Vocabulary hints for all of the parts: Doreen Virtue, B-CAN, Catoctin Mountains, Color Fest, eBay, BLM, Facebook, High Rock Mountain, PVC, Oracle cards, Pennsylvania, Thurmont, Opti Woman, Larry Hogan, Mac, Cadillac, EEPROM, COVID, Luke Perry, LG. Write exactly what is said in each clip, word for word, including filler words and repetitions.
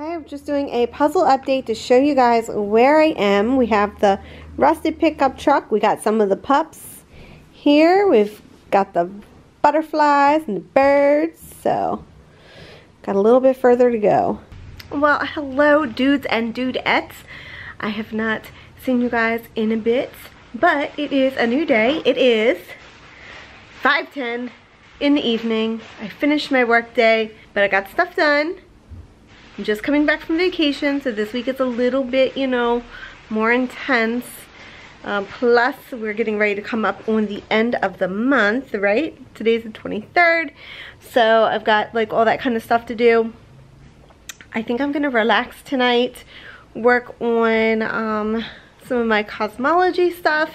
Okay, I'm just doing a puzzle update to show you guys where I am. We have the rusted pickup truck. We got some of the pups here. We've got the butterflies and the birds. So, got a little bit further to go. Well, hello dudes and dudettes. I have not seen you guys in a bit, but it is a new day. It is five ten in the evening. I finished my work day, but I got stuff done. I'm just coming back from vacation, so this week it's a little bit, you know, more intense. Um, plus, we're getting ready to come up on the end of the month, right? Today's the twenty-third, so I've got like all that kind of stuff to do. I think I'm going to relax tonight, work on um, some of my cosmology stuff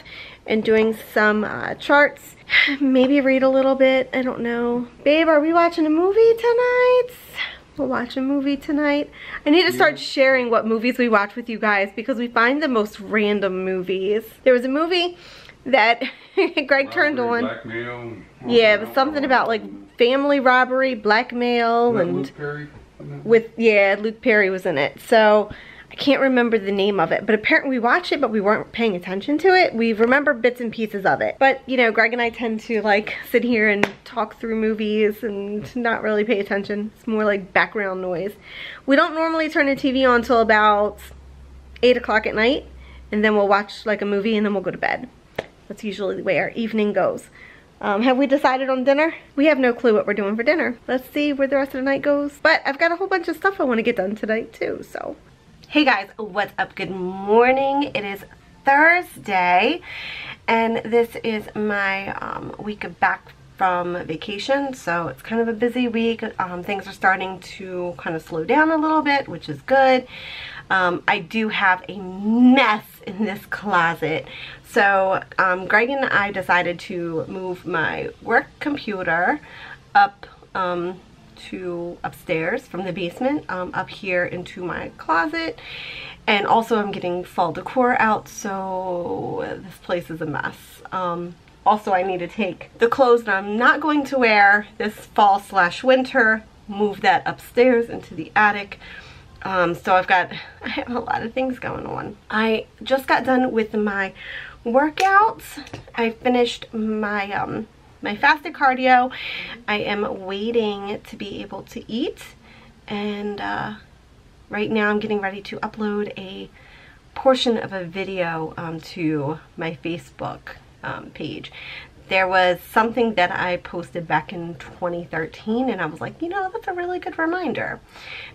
and doing some uh, charts. Maybe read a little bit, I don't know. Babe, are we watching a movie tonight? We'll watch a movie tonight. I need to start sharing what movies we watch with you guys because we find the most random movies. There was a movie that Greg turned on. Blackmail. Yeah, it was something about like family robbery, blackmail, and Luke Perry. With yeah, Luke Perry was in it. So I can't remember the name of it, but apparently we watched it, but we weren't paying attention to it. We remember bits and pieces of it. But, you know, Greg and I tend to, like, sit here and talk through movies and not really pay attention. It's more like background noise. We don't normally turn the T V on until about eight o'clock at night, and then we'll watch, like, a movie, and then we'll go to bed. That's usually the way our evening goes. Um, have we decided on dinner? We have no clue what we're doing for dinner. Let's see where the rest of the night goes. But I've got a whole bunch of stuff I want to get done tonight, too, so... Hey guys, what's up? Good morning. It is Thursday, and this is my um, week back from vacation, so it's kind of a busy week. Um, things are starting to kind of slow down a little bit, which is good. Um, I do have a mess in this closet. So um, Greg and I decided to move my work computer up um, to upstairs from the basement, um, up here into my closet. And also I'm getting fall decor out, so this place is a mess. Um, also I need to take the clothes that I'm not going to wear this fall slash winter, move that upstairs into the attic. Um, so I've got, I have a lot of things going on. I just got done with my workouts. I finished my, um, my fasted cardio. I am waiting to be able to eat, and uh, right now I'm getting ready to upload a portion of a video um, to my Facebook um, page. There was something that I posted back in twenty thirteen, and I was like, you know, that's a really good reminder,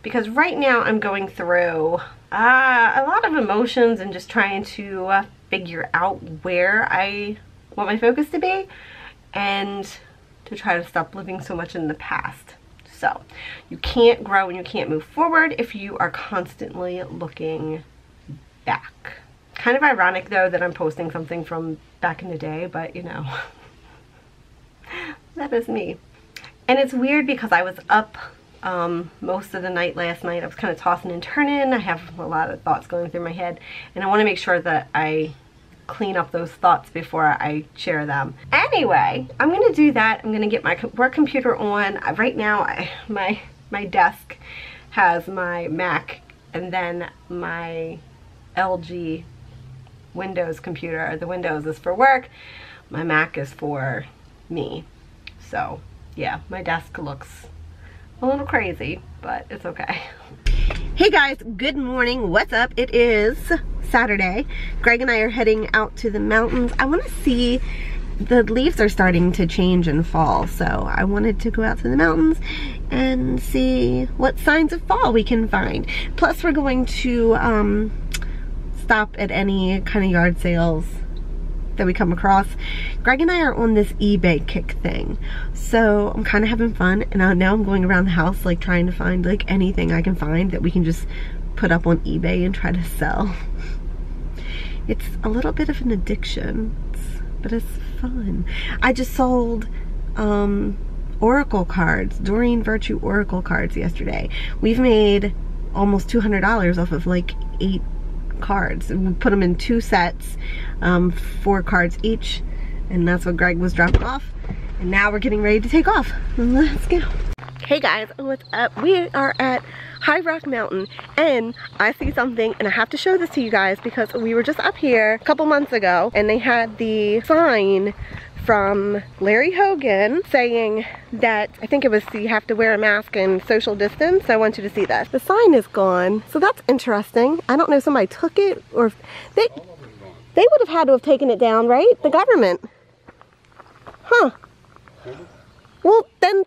because right now I'm going through uh, a lot of emotions and just trying to uh, figure out where I want my focus to be, and to try to stop living so much in the past. So you can't grow and you can't move forward if you are constantly looking back. Kind of ironic though that I'm posting something from back in the day, but you know, that is me. And it's weird because I was up um, most of the night last night. I was kind of tossing and turning. I have a lot of thoughts going through my head, and I want to make sure that I clean up those thoughts before I share them. Anyway, I'm gonna do that. I'm gonna get my work computer on. Right now, I, my my desk has my Mac and then my L G Windows computer. The Windows is for work. My Mac is for me. So yeah, my desk looks a little crazy, but it's okay. Hey guys, good morning. What's up? It is Saturday. Greg and I are heading out to the mountains. I want to see, the leaves are starting to change in fall, so I wanted to go out to the mountains and see what signs of fall we can find. Plus we're going to um, stop at any kind of yard sales that we come across. Greg and I are on this eBay kick thing, so I'm kind of having fun, and I, now I'm going around the house like trying to find like anything I can find that we can just put up on eBay and try to sell. It's a little bit of an addiction, but it's fun. I just sold um, Oracle cards, Doreen Virtue Oracle cards yesterday. We've made almost two hundred dollars off of like eight cards. We put them in two sets, um, four cards each, and that's what Greg was dropping off. And now we're getting ready to take off. Let's go. Hey guys, what's up? We are at High Rock Mountain and I see something and I have to show this to you guys because we were just up here a couple months ago and they had the sign from Larry Hogan saying that, I think it was, you have to wear a mask and social distance. So I want you to see that. The sign is gone. So that's interesting. I don't know if somebody took it or if they, they would have had to have taken it down, right? The government. Huh. Well, then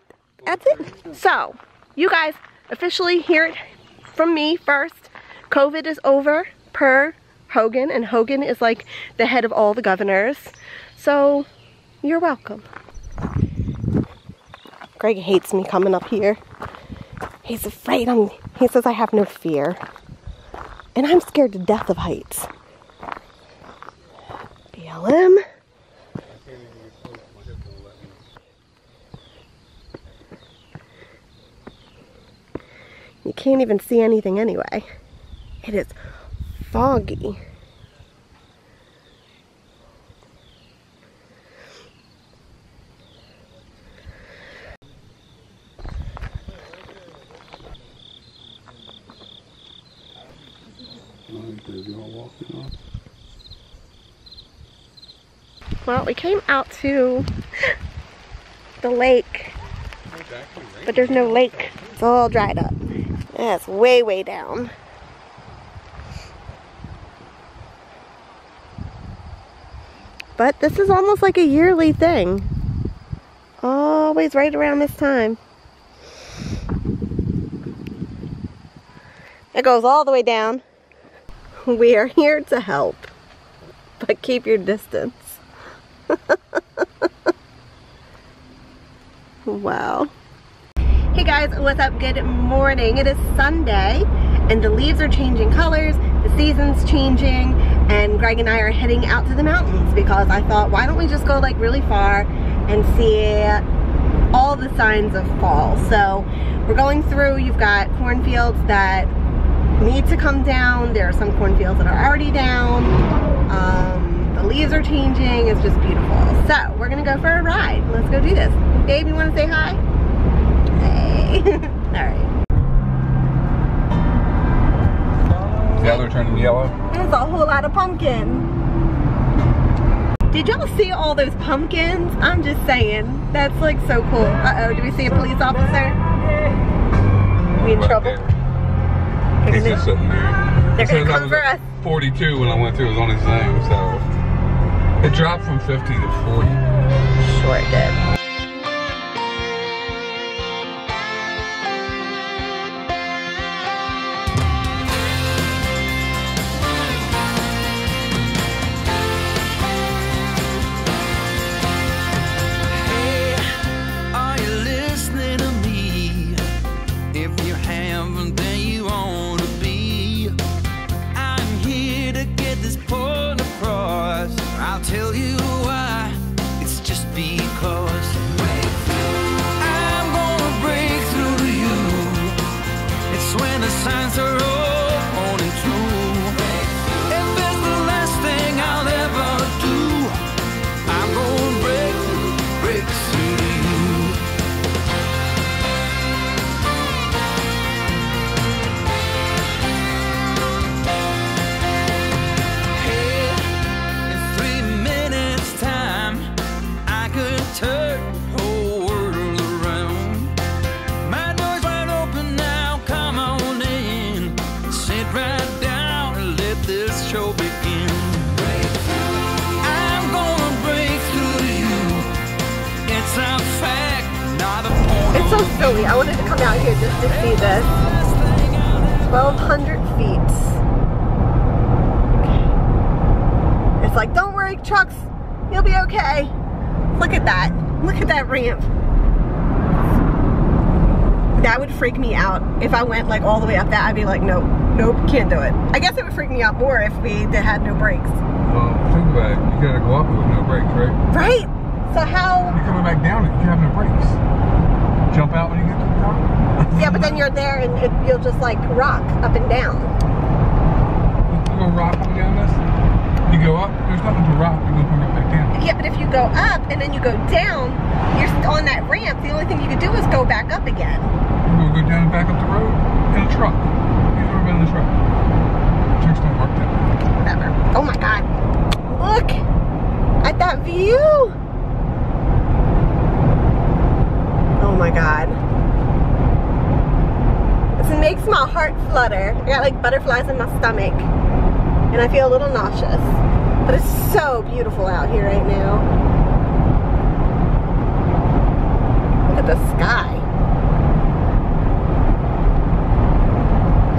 that's it. So you guys officially hear it from me first. COVID is over per Hogan, and Hogan is like the head of all the governors. So you're welcome. Greg hates me coming up here. He's afraid. I'm, he says I have no fear. And I'm scared to death of heights. B L M. You can't even see anything anyway. It is foggy. Well, we came out to the lake, but there's no lake. It's all dried up. That's way, way down. But this is almost like a yearly thing. Always right around this time. It goes all the way down. We are here to help, but keep your distance. Wow. Hey guys, what's up? Good morning. It is Sunday and the leaves are changing colors, the season's changing, and Greg and I are heading out to the mountains because I thought, why don't we just go like really far and see all the signs of fall. So we're going through, you've got cornfields that need to come down. There are some cornfields that are already down. Um, The leaves are changing, it's just beautiful. So, we're gonna go for a ride. Let's go do this. Gabe, you wanna say hi? Hey. Alright. Now they're turning yellow. That's a whole lot of pumpkin. Did y'all see all those pumpkins? I'm just saying. That's like so cool. Uh-oh, do we see a police officer? We in trouble? He's just sitting there. They're gonna come for us. forty-two when I went through, it was on his name, so. It dropped from fifty to forty. Sure it did. Hey, are you listening to me? If you haven't, then you ought to be. I'm here to get this point across. I'll tell you why, it's just because I'm gonna break through to you. It's when the signs are all on and true. If it's the last thing I'll ever do, I'm gonna break, break through to you. So silly. I wanted to come out here just to see this. twelve hundred feet. It's like, don't worry, trucks. You'll be okay. Look at that. Look at that ramp. That would freak me out. If I went like all the way up that, I'd be like, nope, nope, can't do it. I guess it would freak me out more if we had no brakes. Well, think about it. You gotta go up with no brakes, right? Right. So how? You're coming back down if you have no brakes. Jump out when you get to the top? Yeah, but then you're there and it, you'll just like rock up and down. You gonna rock up and down this? You go up, there's nothing to rock, you're going to come right back down. Yeah, but if you go up and then you go down, you're on that ramp, the only thing you can do is go back up again. You're going to go down and back up the road in a truck. You've never been in a truck. Trucks don't work that way. Whatever. Oh my God. Look at that view. Oh my God. This makes my heart flutter. I got like butterflies in my stomach. And I feel a little nauseous. But it's so beautiful out here right now. Look at the sky.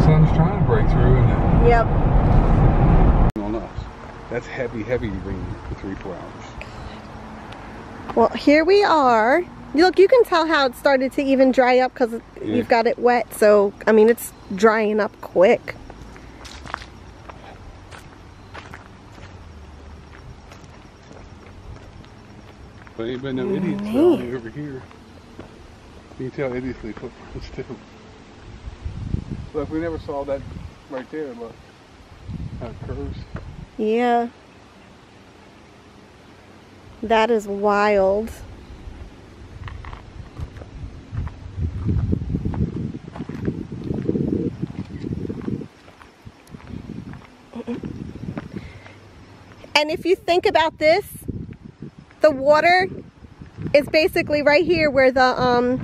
Sun's trying to break through, isn't it? Yep. On us. That's heavy, heavy rain for three, four hours. Well, here we are. Look, you can tell how it started to even dry up because yeah. You've got it wet. So, I mean, it's drying up quick. But ain't been no idiots mm-hmm. over here. You can tell idiots leave footprints too. Look, we never saw that right there, look. How it curves. Yeah. That is wild. And if you think about this, the water is basically right here where the, um,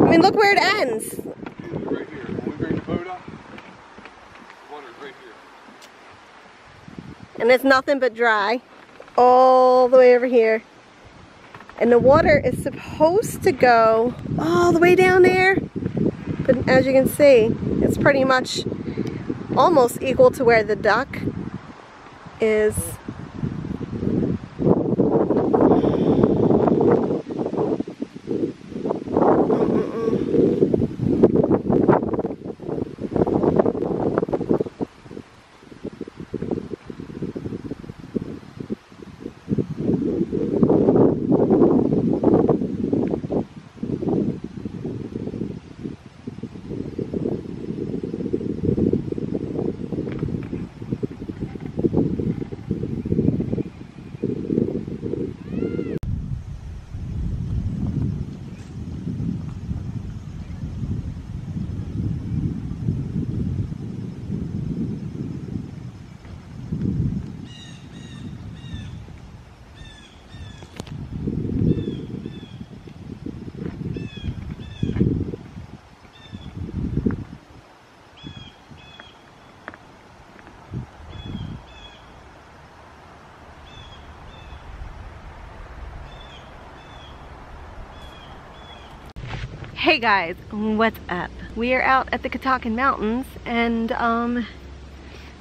I mean, look where it ends. It's right here. When we bring the boat up, the water's right here. And it's nothing but dry all the way over here. And the water is supposed to go all the way down there. But as you can see, it's pretty much almost equal to where the dock is. Hey guys, what's up? We are out at the Catoctin Mountains and um,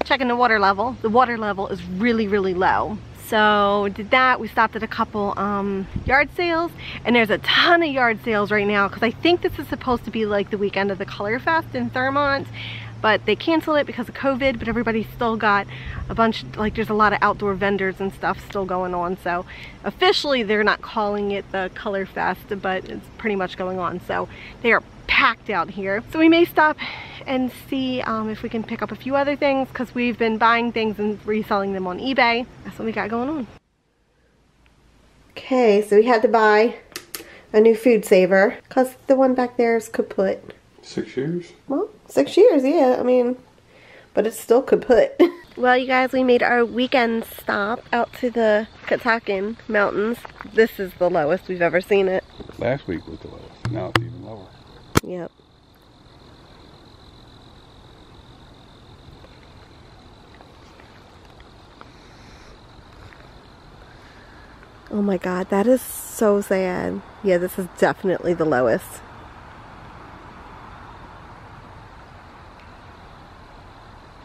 checking the water level. The water level is really, really low. So did that. We stopped at a couple um, yard sales, and there's a ton of yard sales right now because I think this is supposed to be like the weekend of the Color Fest in Thurmont, but they canceled it because of COVID, but everybody's still got a bunch, like there's a lot of outdoor vendors and stuff still going on. So officially they're not calling it the Color Fest, but it's pretty much going on. So they are packed out here. So we may stop and see um, if we can pick up a few other things because we've been buying things and reselling them on eBay. That's what we got going on. Okay, so we had to buy a new food saver because the one back there is kaput. Six years? Well, six years, yeah. I mean, but it still kaput. Well, you guys, we made our weekend stop out to the Catoctin Mountains. This is the lowest we've ever seen it. Last week was the lowest. Now it's even lower. Yep. Oh my God, that is so sad. Yeah, this is definitely the lowest.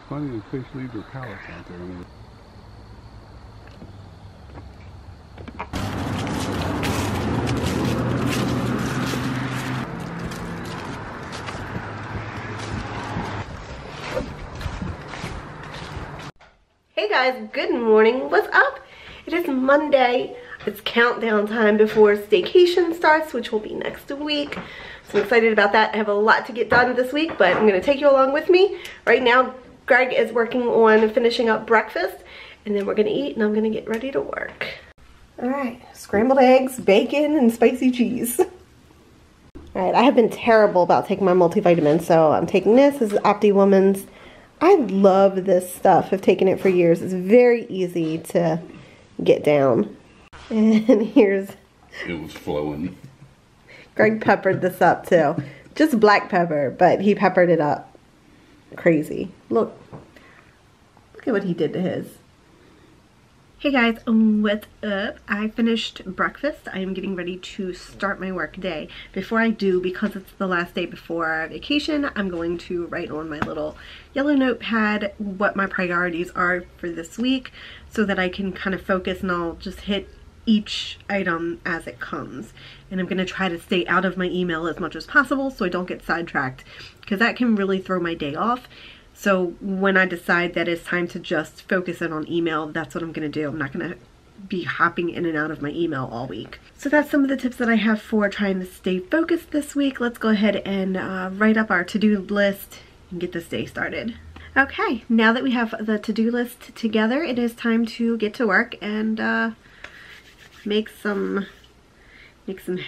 Funny that fish leave their pallets out there. I mean. Hey guys, good morning. What's up? It is Monday. It's countdown time before staycation starts, which will be next week. So I'm excited about that. I have a lot to get done this week, but I'm going to take you along with me. Right now, Greg is working on finishing up breakfast, and then we're gonna eat, and I'm gonna get ready to work. All right, scrambled eggs, bacon, and spicy cheese. All right, I have been terrible about taking my multivitamin, so I'm taking this. This is Opti Woman's. I love this stuff. I've taken it for years. It's very easy to get down. And here's... It was flowing. Greg peppered this up, too. Just black pepper, but he peppered it up. Crazy. Look. Look at what he did to his. Hey guys, what's up? I finished breakfast. I am getting ready to start my work day. Before I do, because it's the last day before vacation, I'm going to write on my little yellow notepad what my priorities are for this week so that I can kind of focus, and I'll just hit each item as it comes. And I'm going to try to stay out of my email as much as possible so I don't get sidetracked, because that can really throw my day off. So when I decide that it's time to just focus in on email, that's what I'm going to do. I'm not going to be hopping in and out of my email all week. So that's some of the tips that I have for trying to stay focused this week. Let's go ahead and uh, write up our to-do list and get this day started. Okay, now that we have the to-do list together, it is time to get to work and uh, make some make some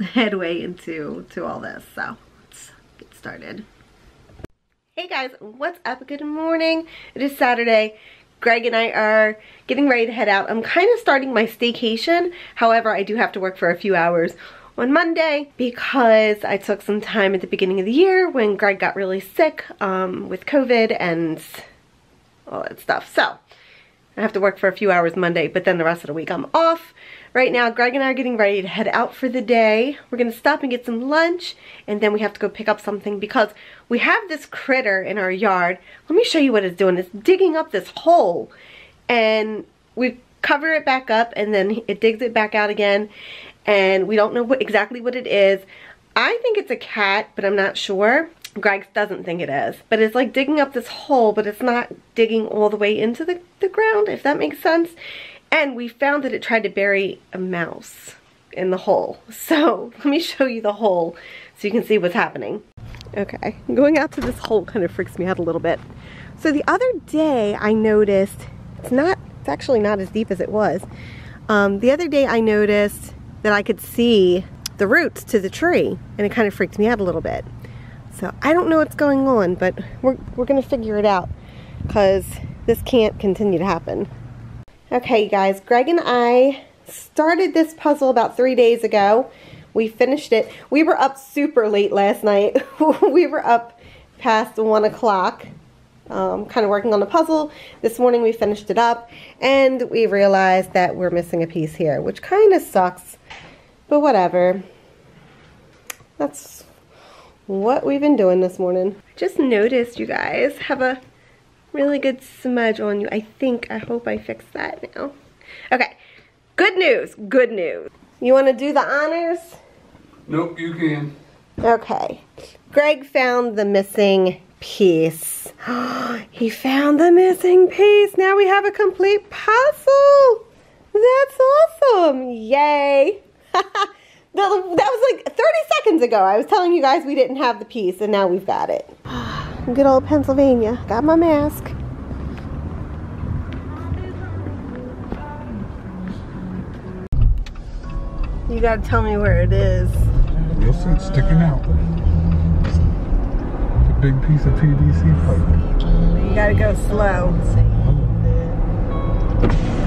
headway into to all this. So let's get started. Hey guys, what's up? Good morning. It is Saturday. Greg and I are getting ready to head out. I'm kind of starting my staycation. However, I do have to work for a few hours on Monday because I took some time at the beginning of the year when Greg got really sick um, with COVID and all that stuff. So I have to work for a few hours Monday, but then the rest of the week I'm off. Right now, Greg and I are getting ready to head out for the day. We're going to stop and get some lunch, and then we have to go pick up something because we have this critter in our yard. Let me show you what it's doing. It's digging up this hole, and we cover it back up, and then it digs it back out again, and we don't know what, exactly what it is. I think it's a cat, but I'm not sure. Greg doesn't think it is, but it's like digging up this hole, but it's not digging all the way into the, the ground, if that makes sense. And we found that it tried to bury a mouse in the hole. So let me show you the hole so you can see what's happening. Okay, going out to this hole kind of freaks me out a little bit. So the other day I noticed, it's not, it's actually not as deep as it was. Um, the other day I noticed that I could see the roots to the tree, and it kind of freaked me out a little bit. So I don't know what's going on, but we're, we're gonna figure it out because this can't continue to happen. Okay, you guys, Greg and I started this puzzle about three days ago. We finished it. We were up super late last night. We were up past one o'clock, um, kind of working on the puzzle. This morning we finished it up, and we realized that we're missing a piece here, which kind of sucks, but whatever. That's what we've been doing this morning. I just noticed you guys have a really good smudge on you. I think, I hope I fixed that now. Okay, good news, good news. You want to do the honors? Nope, you can. Okay, Greg found the missing piece. He found the missing piece. Now we have a complete puzzle. That's awesome, yay. That was like thirty seconds ago. I was telling you guys we didn't have the piece, and now we've got it. Good old Pennsylvania. Got my mask. You gotta tell me where it is. You'll see it sticking out. A big piece of P V C pipe. You gotta go slow.